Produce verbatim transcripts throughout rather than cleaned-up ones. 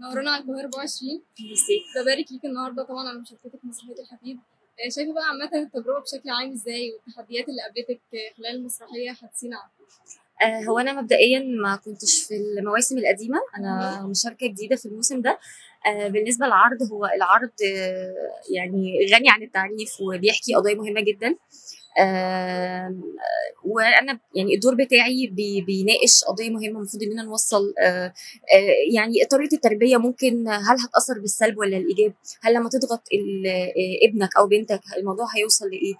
نورونا على القاهرة أربعة وعشرين. ببارك ليك النهارده طبعا على مشاركتك مسرحية الحفيد. شايفه بقى عامه التجربه بشكل عام ازاي والتحديات اللي قابلتك خلال المسرحيه حدثينا عنها؟ هو انا مبدئيا ما كنتش في المواسم القديمه، انا مشاركه جديده في الموسم ده. بالنسبه للعرض، هو العرض يعني غني عن التعريف وبيحكي قضايا مهمه جدا، وانا يعني الدور بتاعي بيناقش قضيه مهمه المفروض اننا نوصل يعني طريقه التربيه ممكن هل هتاثر بالسلب ولا الايجاب، هل لما تضغط ابنك او بنتك الموضوع هيوصل لايه.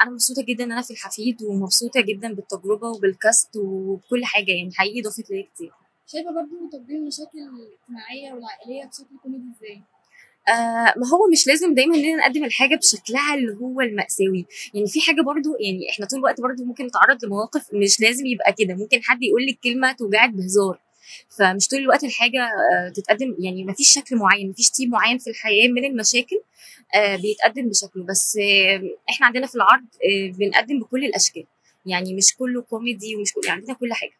انا مبسوطه جدا ان انا في الحفيد، ومبسوطه جدا بالتجربه وبالكاست وبكل حاجه، يعني حقيقي ضافت ليا كتير. شايفه برضه تطبيق المشاكل الاجتماعيه والعائليه بشكل كوميدي ازاي؟ آه ما هو مش لازم دايما اننا نقدم الحاجه بشكلها اللي هو المأساوي، يعني في حاجه برضو، يعني احنا طول الوقت برضو ممكن نتعرض لمواقف مش لازم يبقى كده، ممكن حد يقول لك كلمه توجعك بهزار، فمش طول الوقت الحاجه آه تتقدم، يعني ما فيش شكل معين، ما فيش تيم معين في الحياه من المشاكل آه بيتقدم بشكله، بس آه احنا عندنا في العرض آه بنقدم بكل الاشكال، يعني مش كله كوميدي ومش كله، يعني عندنا كل حاجه.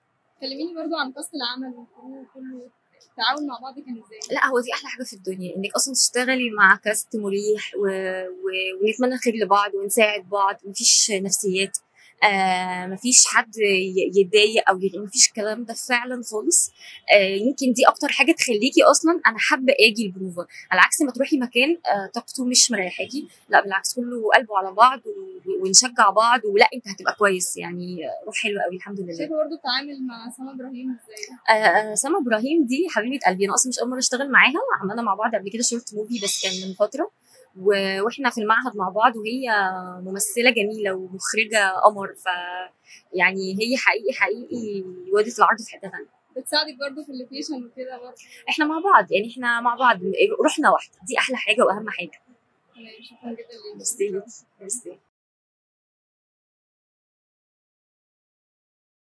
كلميني برضو عن قصه العمل والكروب كله، التعاون مع بعض كان ازاي؟ لا هو دي احلى حاجه في الدنيا، انك اصلا تشتغلي مع كاست مريح و... و... ونتمنى الخير لبعض ونساعد بعض، مفيش نفسيات، آه مفيش حد يتضايق او يغير، مفيش الكلام ده فعلا خالص. آه يمكن دي اكتر حاجه تخليكي اصلا انا حابه اجي البروفه، على عكس ما تروحي مكان آه طاقته مش مريحاكي، لا بالعكس كله قلبه على بعض و... ونشجع بعض، ولا انت هتبقى كويس، يعني روح حلوه قوي الحمد لله. شايفه برضه التعامل مع سما ابراهيم ازاي؟ آه سما ابراهيم دي حبيبه قلبي، انا اصلا مش اول مره اشتغل معاها، عملنا مع بعض قبل كده شورت موفي بس كان من فتره، واحنا في المعهد مع بعض، وهي ممثله جميله ومخرجه قمر، ف يعني هي حقيقي حقيقي ودت العرض في حته ثانيه. بتساعدك برضه في اللوكيشن وكده برضه؟ احنا مع بعض، يعني احنا مع بعض رحنا واحده، دي احلى حاجه واهم حاجه. تمام، شكرا جدا ليكي. ميرسي ميرسي.